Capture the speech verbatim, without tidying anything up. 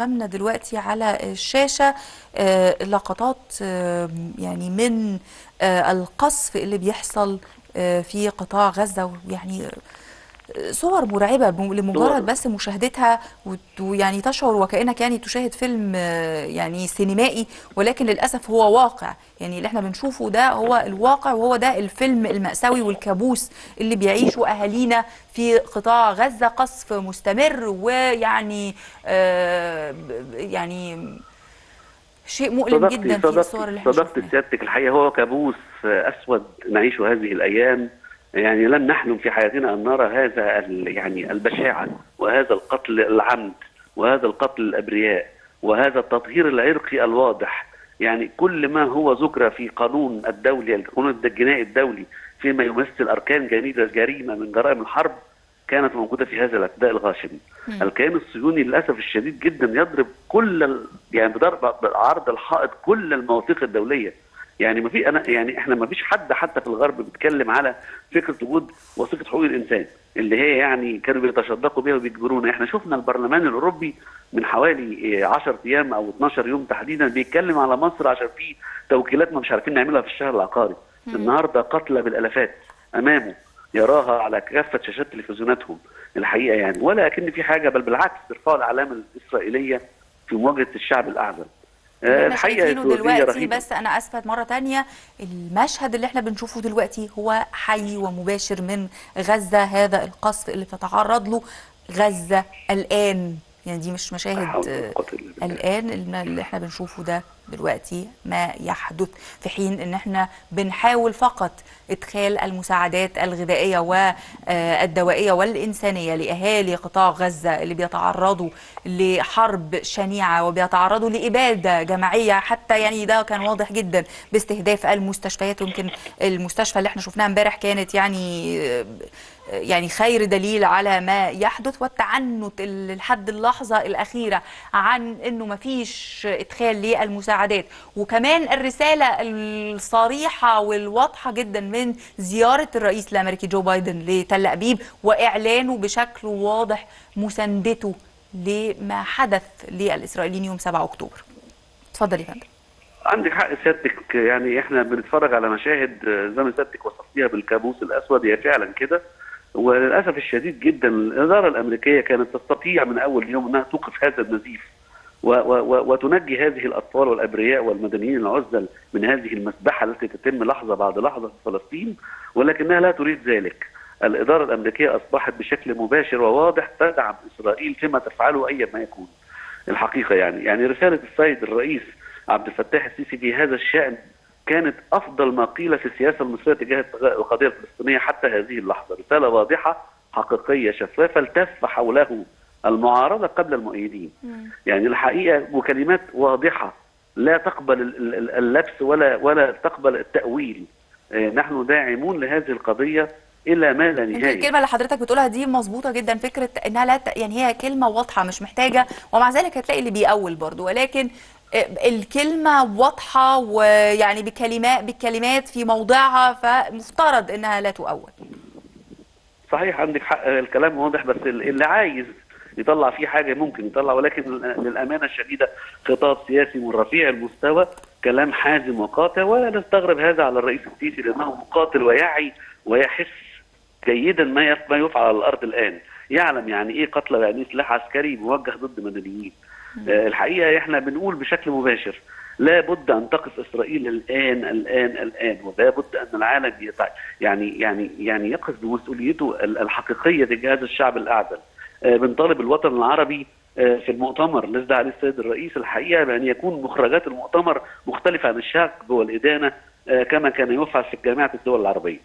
أمامنا دلوقتي على الشاشة لقطات يعني من القصف اللي بيحصل في قطاع غزة، يعني صور مرعبة لمجرد بس مشاهدتها، ويعني تشعر وكأنك يعني تشاهد فيلم يعني سينمائي، ولكن للأسف هو واقع. يعني اللي احنا بنشوفه ده هو الواقع، وهو ده الفيلم المأساوي والكابوس اللي بيعيشه أهالينا في قطاع غزة. قصف مستمر، ويعني آه يعني شيء مؤلم جدا في الصور اللي احنا صدقت سيادتك، الحقيقة هو كابوس أسود نعيشه هذه الأيام. يعني لم نحلم في حياتنا ان نرى هذا يعني البشاعه، وهذا القتل العمد، وهذا القتل الابرياء، وهذا التطهير العرقي الواضح. يعني كل ما هو ذكر في قانون الدولي، القانون الجنائي الدولي، فيما يمثل اركان جديده جريمه من جرائم الحرب، كانت موجوده في هذا الاعتداء الغاشم. الكيان الصهيوني للاسف الشديد جدا يضرب كل يعني بضرب عرض الحائط كل المواثيق الدوليه. يعني ما في انا يعني احنا ما فيش حد حتى في الغرب بيتكلم على فكره وجود وثيقه حقوق الانسان اللي هي يعني كانوا بيتشدقوا بها وبيجبرونا. احنا شفنا البرلمان الاوروبي من حوالي عشرة ايام او اتناشر يوم تحديدا بيتكلم على مصر عشان في توكيلات ما مش عارفين نعملها في الشهر العقاري. النهارده قتلى بالالافات امامه يراها على كافه شاشات تلفزيوناتهم الحقيقه يعني، ولا اكن في حاجه، بل بالعكس بيرفعوا الاعلام الاسرائيليه في مواجهه الشعب الاعزل. الحقيقه دلوقتي بس انا اسفه مره ثانيه، المشهد اللي احنا بنشوفه دلوقتي هو حي ومباشر من غزه، هذا القصف اللي بتتعرض له غزه الان. يعني دي مش مشاهد الان اللي احنا بنشوفه ده دلوقتي ما يحدث، في حين ان احنا بنحاول فقط ادخال المساعدات الغذائيه والدوائيه والانسانيه لاهالي قطاع غزه اللي بيتعرضوا لحرب شنيعه وبيتعرضوا لاباده جماعيه. حتى يعني ده كان واضح جدا باستهداف المستشفيات. يمكن المستشفى اللي احنا شفناها امبارح كانت يعني يعني خير دليل على ما يحدث، والتعنت لحد اللحظه الاخيره عن انه ما فيش ادخال للمساعدات، وكمان الرسالة الصريحة والواضحة جدا من زيارة الرئيس الأمريكي جو بايدن لتل أبيب، وإعلانه بشكل واضح مساندته لما حدث للإسرائيليين يوم سبعة أكتوبر. اتفضل يا فندم. عندك حق سيادتك، يعني احنا بنتفرج على مشاهد زي ما سيادتك وصفتيها بالكابوس الأسود، هي فعلا كده. وللأسف الشديد جدا الإدارة الأمريكية كانت تستطيع من أول يوم أنها توقف هذا النزيف وتنجي هذه الأطفال والأبرياء والمدنيين العزل من هذه المسبحة التي تتم لحظة بعد لحظة في فلسطين، ولكنها لا تريد ذلك. الإدارة الأمريكية أصبحت بشكل مباشر وواضح تدعم إسرائيل فيما تفعله أيا ما يكون الحقيقة. يعني يعني رسالة السيد الرئيس عبد الفتاح السيسي في هذا الشأن كانت أفضل ما قيل في السياسة المصرية تجاه القضية الفلسطينية حتى هذه اللحظة. رسالة واضحة حقيقية شفافة التف حوله المعارضة قبل المؤيدين. مم. يعني الحقيقة وكلمات واضحة لا تقبل اللبس ولا ولا تقبل التأويل. نحن داعمون لهذه القضية إلى ما لا نهاية. الكلمة اللي حضرتك بتقولها دي مظبوطة جدا، فكرة إنها لا ت... يعني هي كلمة واضحة مش محتاجة، ومع ذلك هتلاقي اللي بيأول برضه، ولكن الكلمة واضحة ويعني بكلمات بالكلمات في موضعها، فمفترض إنها لا تؤول. صحيح عندك حق، الكلام واضح، بس اللي عايز يطلع فيه حاجه ممكن يطلع، ولكن للامانه الشديده خطاب سياسي من رفيع المستوى، كلام حازم وقاطع. ولا نستغرب هذا على الرئيس السيسي لانه مقاتل ويعي ويحس جيدا ما ما يفعل على الارض الان، يعلم يعني ايه قتلى ويعني سلاح عسكري موجه ضد مدنيين. الحقيقه احنا بنقول بشكل مباشر لا بد ان تقف اسرائيل الان الان الان، ولا بد ان العالم يعني يعني يعني يقف بمسؤوليته الحقيقيه تجاه الشعب الاعزل. بنطالب الوطن العربي في المؤتمر اللي أسدى عليه السيد الرئيس الحقيقه بان يكون مخرجات المؤتمر مختلفه عن الشعب والادانه كما كان يفعل في جامعه الدول العربيه.